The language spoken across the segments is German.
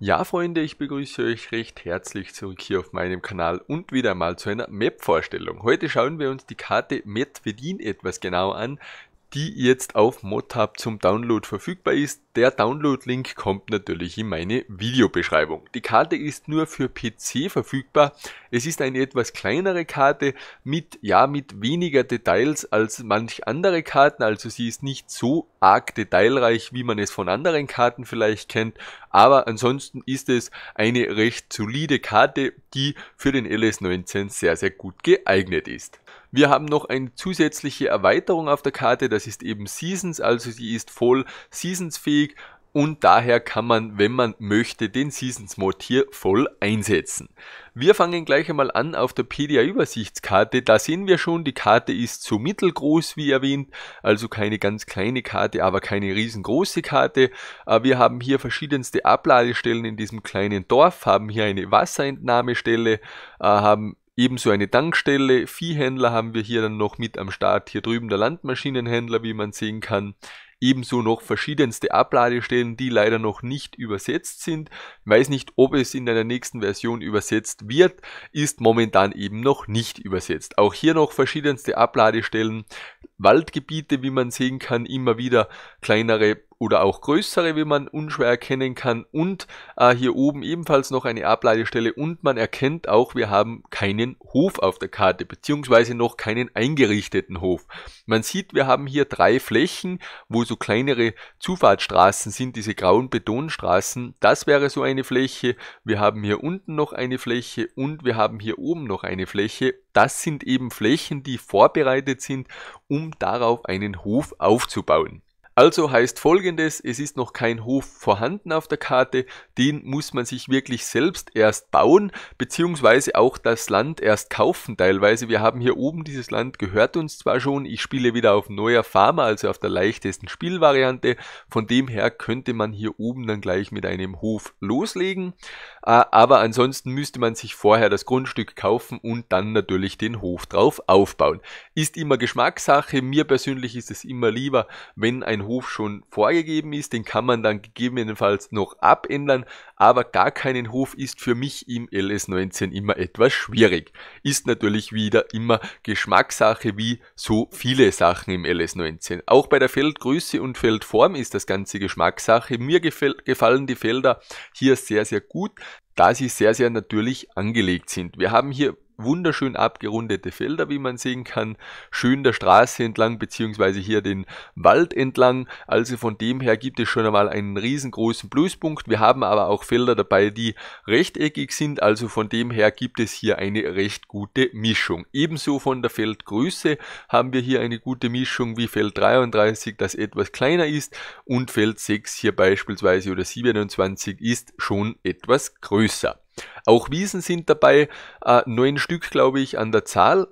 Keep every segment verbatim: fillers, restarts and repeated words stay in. Ja Freunde, ich begrüße euch recht herzlich zurück hier auf meinem Kanal und wieder mal zu einer Map-Vorstellung. Heute schauen wir uns die Karte Medvedin etwas genauer an, die jetzt auf ModHub zum Download verfügbar ist. Der Download-Link kommt natürlich in meine Videobeschreibung. Die Karte ist nur für P C verfügbar. Es ist eine etwas kleinere Karte mit, ja, mit weniger Details als manch andere Karten. Also sie ist nicht so arg detailreich, wie man es von anderen Karten vielleicht kennt. Aber ansonsten ist es eine recht solide Karte, die für den L S neunzehn sehr, sehr gut geeignet ist. Wir haben noch eine zusätzliche Erweiterung auf der Karte, das ist eben Seasons, also sie ist voll Seasons-fähig und daher kann man, wenn man möchte, den Seasons-Mod hier voll einsetzen. Wir fangen gleich einmal an auf der P D A-Übersichtskarte, da sehen wir schon, die Karte ist so mittelgroß wie erwähnt, also keine ganz kleine Karte, aber keine riesengroße Karte. Wir haben hier verschiedenste Abladestellen in diesem kleinen Dorf, haben hier eine Wasserentnahmestelle, haben ebenso eine Tankstelle, Viehhändler haben wir hier dann noch mit am Start, hier drüben der Landmaschinenhändler, wie man sehen kann. Ebenso noch verschiedenste Abladestellen, die leider noch nicht übersetzt sind. Ich weiß nicht, ob es in einer nächsten Version übersetzt wird, ist momentan eben noch nicht übersetzt. Auch hier noch verschiedenste Abladestellen, Waldgebiete, wie man sehen kann, immer wieder kleinere oder auch größere, wie man unschwer erkennen kann, und äh, hier oben ebenfalls noch eine Abladestelle, und man erkennt auch, wir haben keinen Hof auf der Karte, beziehungsweise noch keinen eingerichteten Hof. Man sieht, wir haben hier drei Flächen, wo so kleinere Zufahrtsstraßen sind, diese grauen Betonstraßen, das wäre so eine Fläche, wir haben hier unten noch eine Fläche und wir haben hier oben noch eine Fläche. Das sind eben Flächen, die vorbereitet sind, um darauf einen Hof aufzubauen. Also heißt Folgendes, es ist noch kein Hof vorhanden auf der Karte, den muss man sich wirklich selbst erst bauen, beziehungsweise auch das Land erst kaufen teilweise. Wir haben hier oben, dieses Land gehört uns zwar schon, ich spiele wieder auf neuer Farmer, also auf der leichtesten Spielvariante, von dem her könnte man hier oben dann gleich mit einem Hof loslegen, aber ansonsten müsste man sich vorher das Grundstück kaufen und dann natürlich den Hof drauf aufbauen. Ist immer Geschmackssache, mir persönlich ist es immer lieber, wenn ein Hof Hof schon vorgegeben ist, den kann man dann gegebenenfalls noch abändern, aber gar keinen Hof ist für mich im L S neunzehn immer etwas schwierig. Ist natürlich wieder immer Geschmackssache, wie so viele Sachen im L S neunzehn. Auch bei der Feldgröße und Feldform ist das Ganze Geschmackssache. Mir gefallen die Felder hier sehr, sehr gut, da sie sehr, sehr natürlich angelegt sind. Wir haben hier wunderschön abgerundete Felder, wie man sehen kann, schön der Straße entlang, beziehungsweise hier den Wald entlang, also von dem her gibt es schon einmal einen riesengroßen Pluspunkt. Wir haben aber auch Felder dabei, die rechteckig sind, also von dem her gibt es hier eine recht gute Mischung. Ebenso von der Feldgröße haben wir hier eine gute Mischung, wie Feld dreiunddreißig, das etwas kleiner ist, und Feld sechs hier beispielsweise oder siebenundzwanzig ist schon etwas größer. Auch Wiesen sind dabei, äh, neun Stück glaube ich an der Zahl,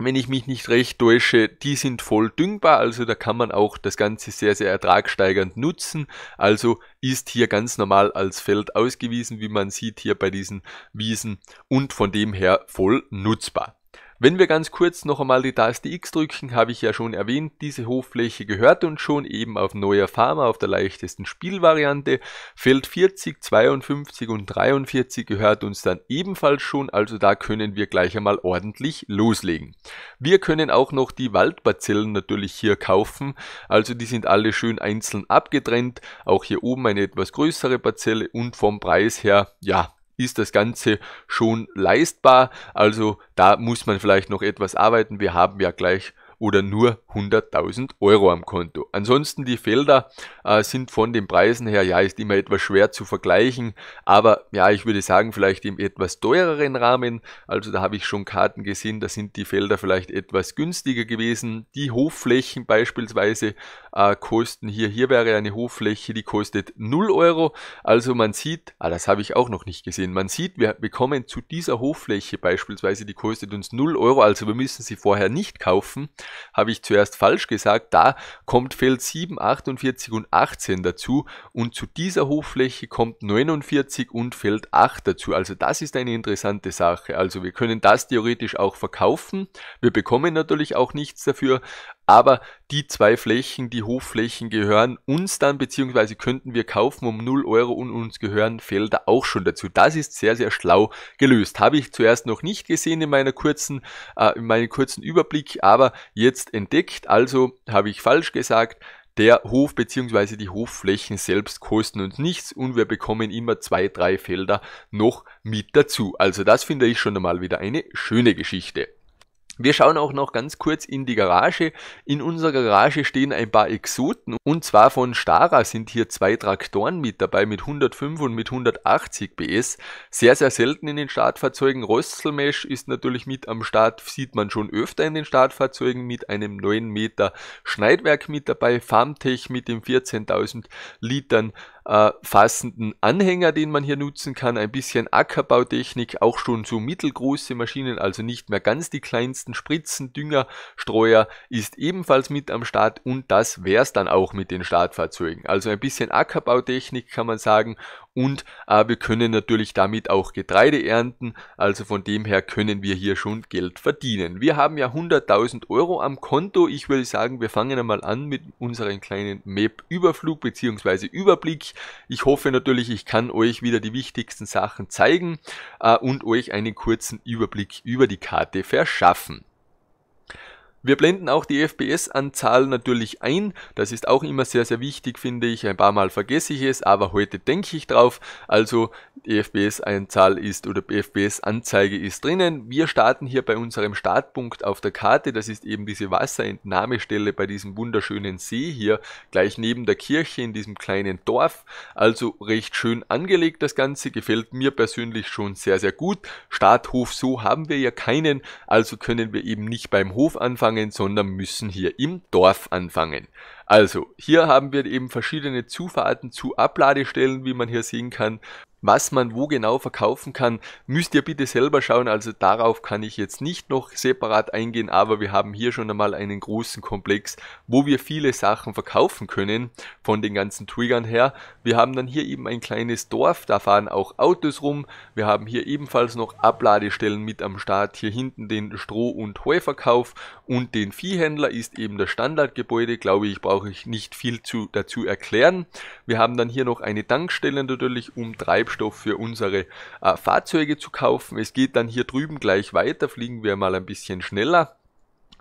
wenn ich mich nicht recht täusche, die sind voll düngbar, also da kann man auch das Ganze sehr, sehr ertragsteigernd nutzen, also ist hier ganz normal als Feld ausgewiesen, wie man sieht hier bei diesen Wiesen, und von dem her voll nutzbar. Wenn wir ganz kurz noch einmal die Taste X drücken, habe ich ja schon erwähnt, diese Hoffläche gehört uns schon, eben auf neuer Farmer, auf der leichtesten Spielvariante. Feld vierzig, zweiundfünfzig und dreiundvierzig gehört uns dann ebenfalls schon, also da können wir gleich einmal ordentlich loslegen. Wir können auch noch die Waldparzellen natürlich hier kaufen, also die sind alle schön einzeln abgetrennt, auch hier oben eine etwas größere Parzelle, und vom Preis her, ja, ist das Ganze schon leistbar, also da muss man vielleicht noch etwas arbeiten, wir haben ja gleich oder nur hunderttausend Euro am Konto. Ansonsten die Felder äh, sind von den Preisen her, ja, ist immer etwas schwer zu vergleichen, aber ja, ich würde sagen, vielleicht im etwas teureren Rahmen, also da habe ich schon Karten gesehen, da sind die Felder vielleicht etwas günstiger gewesen. Die Hofflächen beispielsweise äh, kosten hier, hier wäre eine Hoffläche, die kostet null Euro, also man sieht, ah, das habe ich auch noch nicht gesehen, man sieht, wir bekommen zu dieser Hoffläche beispielsweise, die kostet uns null Euro, also wir müssen sie vorher nicht kaufen. Habe ich zuerst falsch gesagt, da kommt Feld sieben, achtundvierzig und achtzehn dazu, und zu dieser Hoffläche kommt neunundvierzig und Feld acht dazu, also das ist eine interessante Sache, also wir können das theoretisch auch verkaufen, wir bekommen natürlich auch nichts dafür, Aber die zwei Flächen, die Hofflächen, gehören uns dann, beziehungsweise könnten wir kaufen um null Euro und uns gehören Felder auch schon dazu. Das ist sehr, sehr schlau gelöst. Habe ich zuerst noch nicht gesehen in, meiner kurzen, äh, in meinem kurzen Überblick, aber jetzt entdeckt. Also habe ich falsch gesagt. Der Hof bzw. die Hofflächen selbst kosten uns nichts und wir bekommen immer zwei, drei Felder noch mit dazu. Also das finde ich schon einmal wieder eine schöne Geschichte. Wir schauen auch noch ganz kurz in die Garage. In unserer Garage stehen ein paar Exoten und zwar von Stara sind hier zwei Traktoren mit dabei mit hundertfünf und mit hundertachtzig P S. Sehr, sehr selten in den Startfahrzeugen. Rostselmash ist natürlich mit am Start, sieht man schon öfter in den Startfahrzeugen mit einem neun Meter Schneidwerk mit dabei. Farmtech mit dem vierzehntausend Litern äh, fassenden Anhänger, den man hier nutzen kann. Ein bisschen Ackerbautechnik, auch schon so mittelgroße Maschinen, also nicht mehr ganz die kleinsten. Spritzen, Dünger, Streuer ist ebenfalls mit am Start und das wäre es dann auch mit den Startfahrzeugen. Also ein bisschen Ackerbautechnik kann man sagen und äh, wir können natürlich damit auch Getreide ernten, also von dem her können wir hier schon Geld verdienen. Wir haben ja hunderttausend Euro am Konto. Ich würde sagen, wir fangen einmal an mit unserem kleinen Map-Überflug bzw. Überblick. Ich hoffe natürlich, ich kann euch wieder die wichtigsten Sachen zeigen äh, und euch einen kurzen Überblick über die Karte verschaffen. Wir blenden auch die F P S-Anzahl natürlich ein, das ist auch immer sehr, sehr wichtig, finde ich. Ein paar Mal vergesse ich es, aber heute denke ich drauf. Also die F P S-Anzahl ist oder F P S-Anzeige ist drinnen. Wir starten hier bei unserem Startpunkt auf der Karte, das ist eben diese Wasserentnahmestelle bei diesem wunderschönen See hier, gleich neben der Kirche in diesem kleinen Dorf. Also recht schön angelegt das Ganze, gefällt mir persönlich schon sehr, sehr gut. Starthof, so haben wir ja keinen, also können wir eben nicht beim Hof anfangen, sondern müssen hier im Dorf anfangen. Also hier haben wir eben verschiedene Zufahrten zu Abladestellen, wie man hier sehen kann. Was man wo genau verkaufen kann, müsst ihr bitte selber schauen, also darauf kann ich jetzt nicht noch separat eingehen, aber wir haben hier schon einmal einen großen Komplex, wo wir viele Sachen verkaufen können, von den ganzen Triggern her. Wir haben dann hier eben ein kleines Dorf, da fahren auch Autos rum, wir haben hier ebenfalls noch Abladestellen mit am Start, hier hinten den Stroh- und Heuverkauf und den Viehhändler ist eben das Standardgebäude, glaube ich, brauche ich nicht viel zu, dazu erklären. Wir haben dann hier noch eine Tankstelle natürlich, um drei Treibstoff für unsere äh, Fahrzeuge zu kaufen. Es geht dann hier drüben gleich weiter, fliegen wir mal ein bisschen schneller.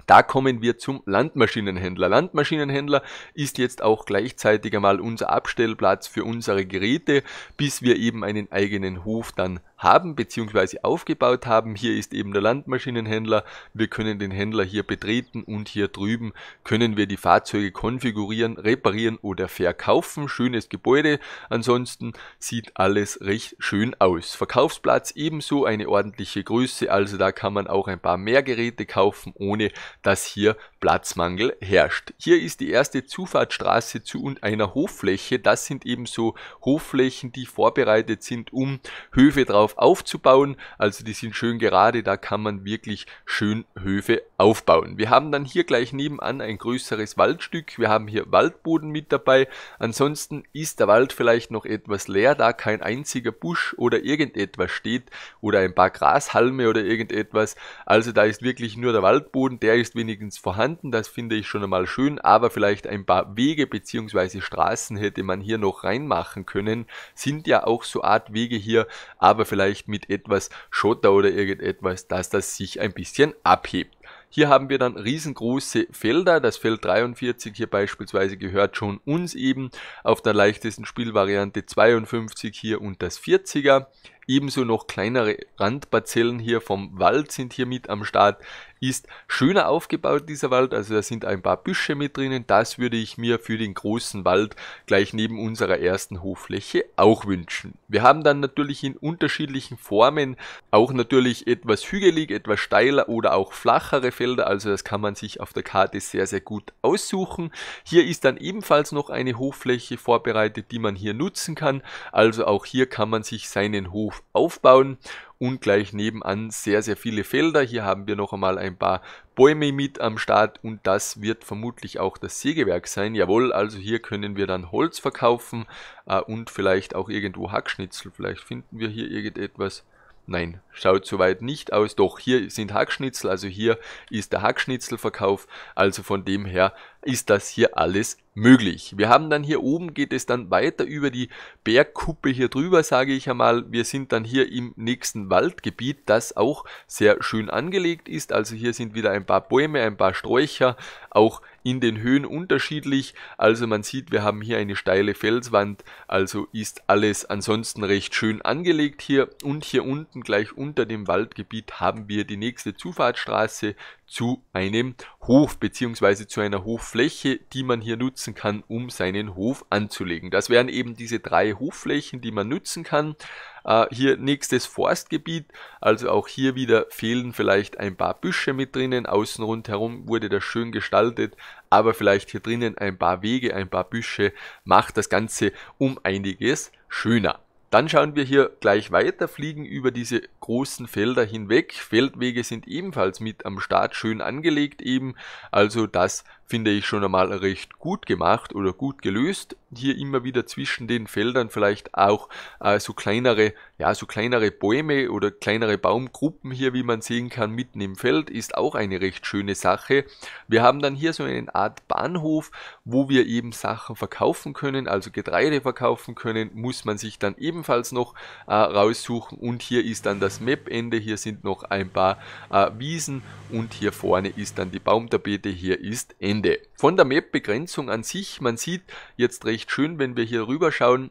Da kommen wir zum Landmaschinenhändler. Landmaschinenhändler ist jetzt auch gleichzeitig einmal unser Abstellplatz für unsere Geräte, bis wir eben einen eigenen Hof dann haben bzw. aufgebaut haben. Hier ist eben der Landmaschinenhändler. Wir können den Händler hier betreten und hier drüben können wir die Fahrzeuge konfigurieren, reparieren oder verkaufen. Schönes Gebäude. Ansonsten sieht alles recht schön aus. Verkaufsplatz ebenso eine ordentliche Größe. Also da kann man auch ein paar mehr Geräte kaufen, ohne dass hier Platzmangel herrscht. Hier ist die erste Zufahrtsstraße zu und einer Hoffläche. Das sind eben so Hofflächen, die vorbereitet sind, um Höfe drauf aufzubauen. Also die sind schön gerade, da kann man wirklich schön Höfe aufbauen. Wir haben dann hier gleich nebenan ein größeres Waldstück. Wir haben hier Waldboden mit dabei. Ansonsten ist der Wald vielleicht noch etwas leer, da kein einziger Busch oder irgendetwas steht oder ein paar Grashalme oder irgendetwas. Also da ist wirklich nur der Waldboden, der ist wenigstens vorhanden, das finde ich schon einmal schön, aber vielleicht ein paar Wege bzw. Straßen hätte man hier noch reinmachen können, sind ja auch so Art Wege hier, aber vielleicht mit etwas Schotter oder irgendetwas, dass das sich ein bisschen abhebt. Hier haben wir dann riesengroße Felder, das Feld dreiundvierzig hier beispielsweise gehört schon uns eben, auf der leichtesten Spielvariante zweiundfünfzig hier und das vierziger. Ebenso noch kleinere Randparzellen hier vom Wald sind hier mit am Start. Ist schöner aufgebaut dieser Wald, also da sind ein paar Büsche mit drinnen. Das würde ich mir für den großen Wald gleich neben unserer ersten Hoffläche auch wünschen. Wir haben dann natürlich in unterschiedlichen Formen auch natürlich etwas hügelig, etwas steiler oder auch flachere Felder. Also das kann man sich auf der Karte sehr, sehr gut aussuchen. Hier ist dann ebenfalls noch eine Hoffläche vorbereitet, die man hier nutzen kann. Also auch hier kann man sich seinen Hof aufbauen und gleich nebenan sehr, sehr viele Felder. Hier haben wir noch einmal ein paar Bäume mit am Start und das wird vermutlich auch das Sägewerk sein. Jawohl, also hier können wir dann Holz verkaufen äh, und vielleicht auch irgendwo Hackschnitzel. Vielleicht finden wir hier irgendetwas. Nein, schaut soweit nicht aus. Doch, hier sind Hackschnitzel, also hier ist der Hackschnitzelverkauf. Also von dem her ist das hier alles möglich. Wir haben dann hier oben, geht es dann weiter über die Bergkuppe hier drüber, sage ich einmal. Wir sind dann hier im nächsten Waldgebiet, das auch sehr schön angelegt ist. Also hier sind wieder ein paar Bäume, ein paar Sträucher, auch in den Höhen unterschiedlich. Also man sieht, wir haben hier eine steile Felswand, also ist alles ansonsten recht schön angelegt hier. Und hier unten gleich unter dem Waldgebiet haben wir die nächste Zufahrtsstraße zu einem Hof bzw. zu einer Hoffläche, die man hier nutzen kann, um seinen Hof anzulegen. Das wären eben diese drei Hofflächen, die man nutzen kann. Äh, hier nächstes Forstgebiet, also auch hier wieder fehlen vielleicht ein paar Büsche mit drinnen, außen rundherum wurde das schön gestaltet, aber vielleicht hier drinnen ein paar Wege, ein paar Büsche, macht das Ganze um einiges schöner. Dann schauen wir hier gleich weiter, fliegen über diese großen Felder hinweg. Feldwege sind ebenfalls mit am Start, schön angelegt eben. Also das finde ich schon einmal recht gut gemacht oder gut gelöst. Hier immer wieder zwischen den Feldern vielleicht auch äh, so kleinere, ja, so kleinere Bäume oder kleinere Baumgruppen hier, wie man sehen kann, mitten im Feld, ist auch eine recht schöne Sache. Wir haben dann hier so eine Art Bahnhof, wo wir eben Sachen verkaufen können, also Getreide verkaufen können, muss man sich dann ebenfalls noch äh, raussuchen. Und hier ist dann das Map-Ende, hier sind noch ein paar äh, Wiesen und hier vorne ist dann die Baumtapete, hier ist Ende. Von der Map-Begrenzung an sich, man sieht jetzt recht schön, wenn wir hier rüber schauen,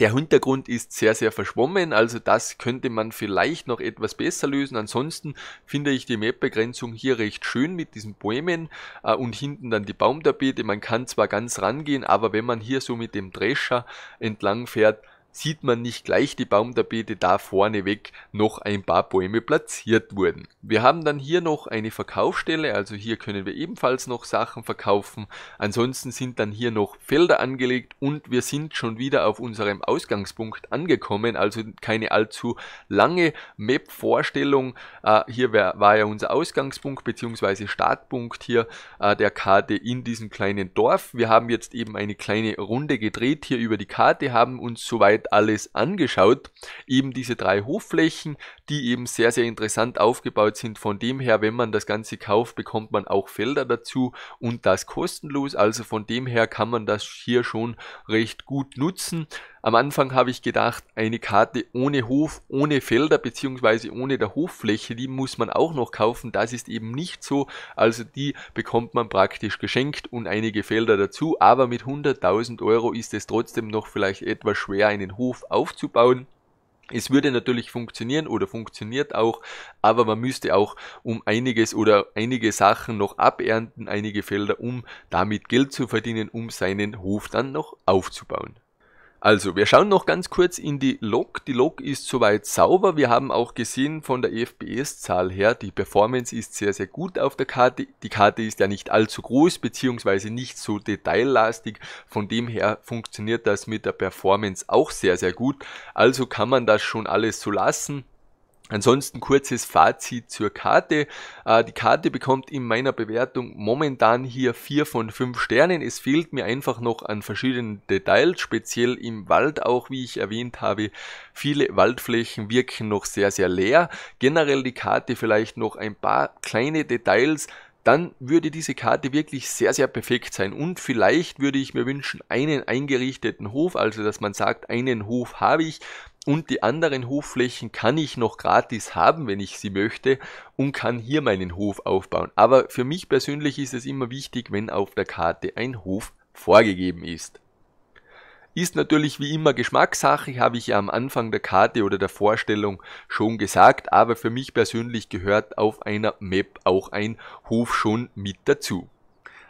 der Hintergrund ist sehr, sehr verschwommen, also das könnte man vielleicht noch etwas besser lösen. Ansonsten finde ich die Map-Begrenzung hier recht schön mit diesen Bäumen äh, und hinten dann die Baumtapete. Man kann zwar ganz rangehen, aber wenn man hier so mit dem Drescher entlang fährt, sieht man nicht gleich die Baumtapete, da vorne weg noch ein paar Bäume platziert wurden. Wir haben dann hier noch eine Verkaufsstelle, also hier können wir ebenfalls noch Sachen verkaufen. Ansonsten sind dann hier noch Felder angelegt und wir sind schon wieder auf unserem Ausgangspunkt angekommen, also keine allzu lange Map-Vorstellung. Äh, hier wär, war ja unser Ausgangspunkt bzw. Startpunkt hier äh, der Karte in diesem kleinen Dorf. Wir haben jetzt eben eine kleine Runde gedreht hier über die Karte, haben uns soweit alles angeschaut, eben diese drei Hofflächen, die eben sehr, sehr interessant aufgebaut sind. Von dem her, wenn man das Ganze kauft, bekommt man auch Felder dazu und das kostenlos, also von dem her kann man das hier schon recht gut nutzen. Am Anfang habe ich gedacht, eine Karte ohne Hof, ohne Felder bzw. ohne der Hoffläche, die muss man auch noch kaufen, das ist eben nicht so, also die bekommt man praktisch geschenkt und einige Felder dazu, aber mit hunderttausend Euro ist es trotzdem noch vielleicht etwas schwer, einen Hof aufzubauen. Es würde natürlich funktionieren oder funktioniert auch, aber man müsste auch um einiges oder einige Sachen noch abernten, einige Felder, um damit Geld zu verdienen, um seinen Hof dann noch aufzubauen. Also, wir schauen noch ganz kurz in die Log. Die Log ist soweit sauber. Wir haben auch gesehen von der F P S-Zahl her, die Performance ist sehr, sehr gut auf der Karte. Die Karte ist ja nicht allzu groß bzw. nicht so detaillastig. Von dem her funktioniert das mit der Performance auch sehr, sehr gut. Also kann man das schon alles so lassen. Ansonsten kurzes Fazit zur Karte. Äh, die Karte bekommt in meiner Bewertung momentan hier vier von fünf Sternen. Es fehlt mir einfach noch an verschiedenen Details, speziell im Wald auch, wie ich erwähnt habe. Viele Waldflächen wirken noch sehr, sehr leer. Generell die Karte vielleicht noch ein paar kleine Details. Dann würde diese Karte wirklich sehr, sehr perfekt sein. Und vielleicht würde ich mir wünschen, einen eingerichteten Hof, also dass man sagt, einen Hof habe ich. Und die anderen Hofflächen kann ich noch gratis haben, wenn ich sie möchte, und kann hier meinen Hof aufbauen. Aber für mich persönlich ist es immer wichtig, wenn auf der Karte ein Hof vorgegeben ist. Ist natürlich wie immer Geschmackssache, habe ich ja am Anfang der Karte oder der Vorstellung schon gesagt, aber für mich persönlich gehört auf einer Map auch ein Hof schon mit dazu.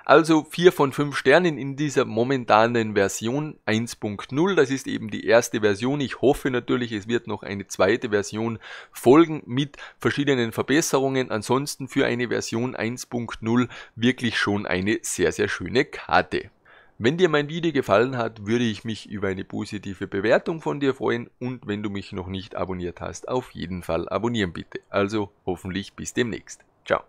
Also vier von fünf Sternen in dieser momentanen Version eins punkt null, das ist eben die erste Version. Ich hoffe natürlich, es wird noch eine zweite Version folgen mit verschiedenen Verbesserungen. Ansonsten für eine Version eins punkt null wirklich schon eine sehr, sehr schöne Karte. Wenn dir mein Video gefallen hat, würde ich mich über eine positive Bewertung von dir freuen. Und wenn du mich noch nicht abonniert hast, auf jeden Fall abonnieren bitte. Also hoffentlich bis demnächst. Ciao.